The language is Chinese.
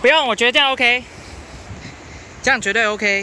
不用，我觉得这样 OK， 这样绝对 OK。